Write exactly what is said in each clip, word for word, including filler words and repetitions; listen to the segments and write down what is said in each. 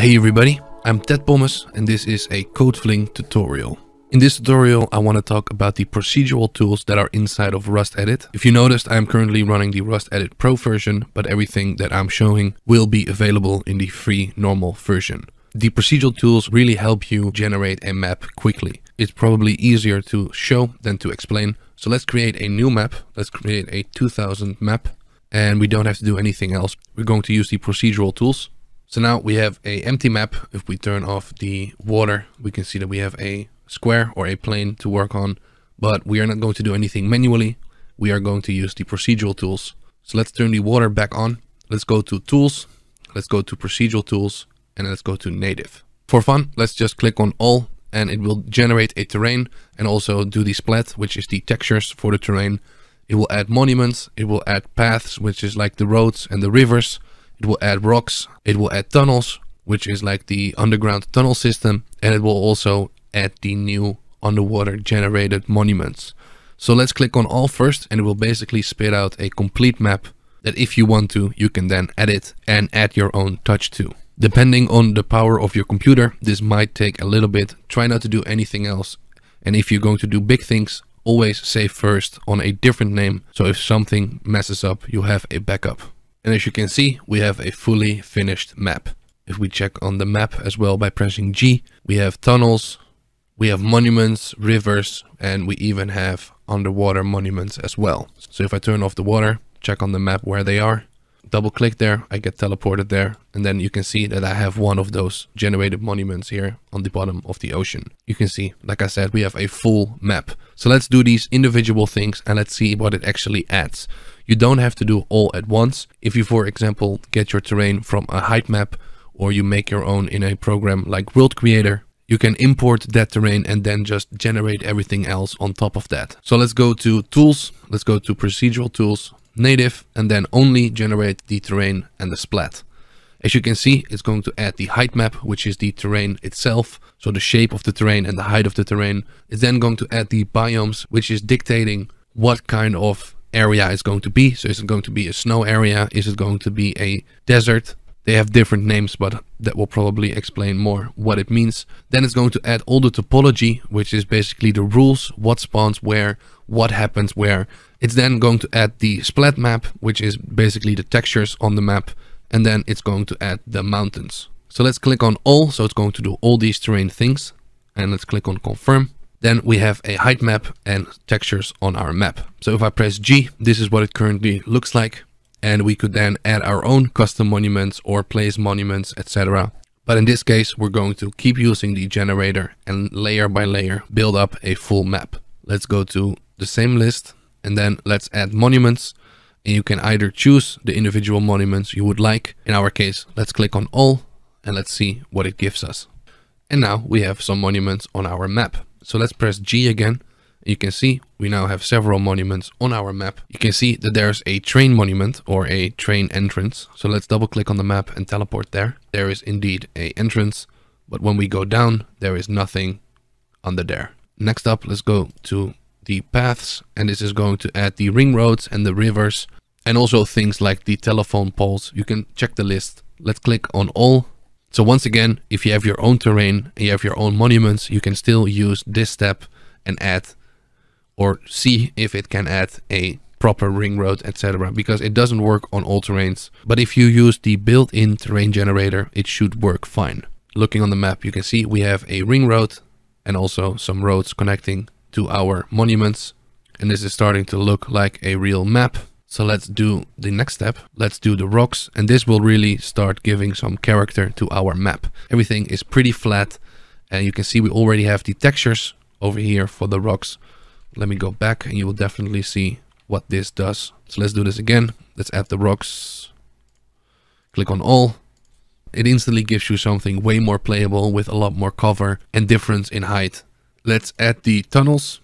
Hey everybody, I'm Ted Pommes and this is a Codefling tutorial. In this tutorial I want to talk about the procedural tools that are inside of Rust Edit. If you noticed, I'm currently running the Rust Edit Pro version, but everything that I'm showing will be available in the free normal version. The procedural tools really help you generate a map quickly. It's probably easier to show than to explain. So let's create a new map. Let's create a two thousand map and we don't have to do anything else. We're going to use the procedural tools. So now we have an empty map. If we turn off the water, we can see that we have a square or a plane to work on, but we are not going to do anything manually. We are going to use the procedural tools. So let's turn the water back on. Let's go to tools. Let's go to procedural tools and let's go to native. For fun, let's just click on all and it will generate a terrain and also do the splat, which is the textures for the terrain. It will add monuments. It will add paths, which is like the roads and the rivers. It will add rocks, it will add tunnels, which is like the underground tunnel system, and it will also add the new underwater generated monuments. So let's click on all first and it will basically spit out a complete map that if you want to, you can then edit and add your own touch to. Depending on the power of your computer, this might take a little bit. Try not to do anything else. And if you're going to do big things, always save first on a different name. So if something messes up, you have a backup. And as you can see, we have a fully finished map. If we check on the map as well by pressing G, we have tunnels, we have monuments, rivers, and we even have underwater monuments as well. So if I turn off the water, check on the map where they are, double click there, I get teleported there. And then you can see that I have one of those generated monuments here on the bottom of the ocean. You can see, like I said, we have a full map. So let's do these individual things and let's see what it actually adds. You don't have to do all at once. If you, for example, get your terrain from a height map or you make your own in a program like World Creator, you can import that terrain and then just generate everything else on top of that. So let's go to tools. Let's go to procedural tools, native, and then only generate the terrain and the splat. As you can see, it's going to add the height map, which is the terrain itself. So the shape of the terrain and the height of the terrain. It's then going to add the biomes, which is dictating what kind of area is going to be. So is it going to be a snow area? Is it going to be a desert? They have different names, but that will probably explain more what it means. Then it's going to add all the topology, which is basically the rules, what spawns where, what happens where. It's then going to add the splat map, which is basically the textures on the map. And then it's going to add the mountains. So let's click on all. So it's going to do all these terrain things. And let's click on confirm. Then we have a height map and textures on our map. So if I press G, this is what it currently looks like. And we could then add our own custom monuments or place monuments, et cetera. But in this case, we're going to keep using the generator and layer by layer build up a full map. Let's go to the same list and then let's add monuments. And you can either choose the individual monuments you would like. In our case, let's click on all and let's see what it gives us. And now we have some monuments on our map. So let's press G again. You can see we now have several monuments on our map. You can see that there's a train monument or a train entrance. So let's double click on the map and teleport there. There is indeed an entrance, but when we go down, there is nothing under there. Next up, let's go to the paths, and this is going to add the ring roads and the rivers and also things like the telephone poles. You can check the list. Let's click on all. So once again, if you have your own terrain and you have your own monuments, you can still use this step and add or see if it can add a proper ring road, et cetera, because it doesn't work on all terrains. But if you use the built-in terrain generator, it should work fine. Looking on the map, you can see we have a ring road and also some roads connecting to our monuments. And this is starting to look like a real map. So let's do the next step. Let's do the rocks. And this will really start giving some character to our map. Everything is pretty flat. And you can see we already have the textures over here for the rocks. Let me go back and you will definitely see what this does. So let's do this again. Let's add the rocks. Click on all. It instantly gives you something way more playable with a lot more cover and difference in height. Let's add the tunnels.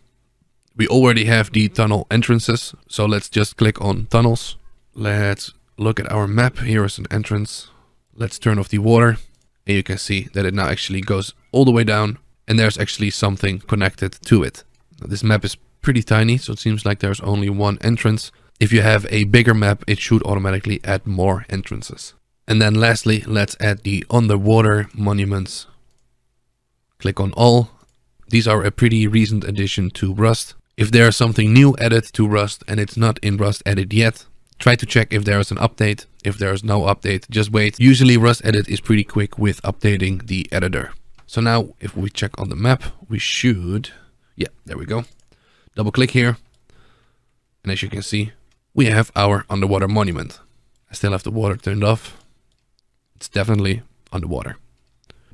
We already have the tunnel entrances, so let's just click on tunnels. Let's look at our map. Here is an entrance. Let's turn off the water. And you can see that it now actually goes all the way down and there's actually something connected to it. Now, this map is pretty tiny, so it seems like there's only one entrance. If you have a bigger map, it should automatically add more entrances. And then lastly, let's add the underwater monuments. Click on all. These are a pretty recent addition to Rust. If there is something new added to Rust and it's not in Rust Edit yet, try to check if there is an update. If there is no update, just wait. Usually Rust Edit is pretty quick with updating the editor. So now if we check on the map, we should, yeah, there we go. Double click here. And as you can see, we have our underwater monument. I still have the water turned off. It's definitely underwater.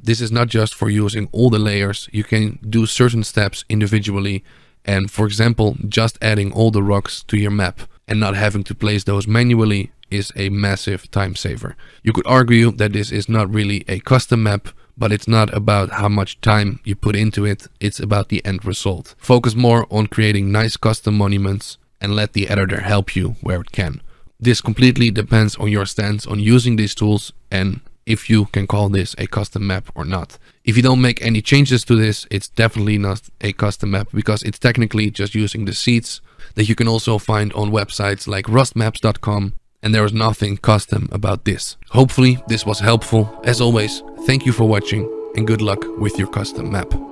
This is not just for using all the layers. You can do certain steps individually. And for example, just adding all the rocks to your map and not having to place those manually is a massive time saver. You could argue that this is not really a custom map, but it's not about how much time you put into it. It's about the end result. Focus more on creating nice custom monuments and let the editor help you where it can. This completely depends on your stance on using these tools and if you can call this a custom map or not. If you don't make any changes to this, it's definitely not a custom map because it's technically just using the seeds that you can also find on websites like Rust Maps dot com, and there is nothing custom about this. Hopefully this was helpful. As always, thank you for watching and good luck with your custom map.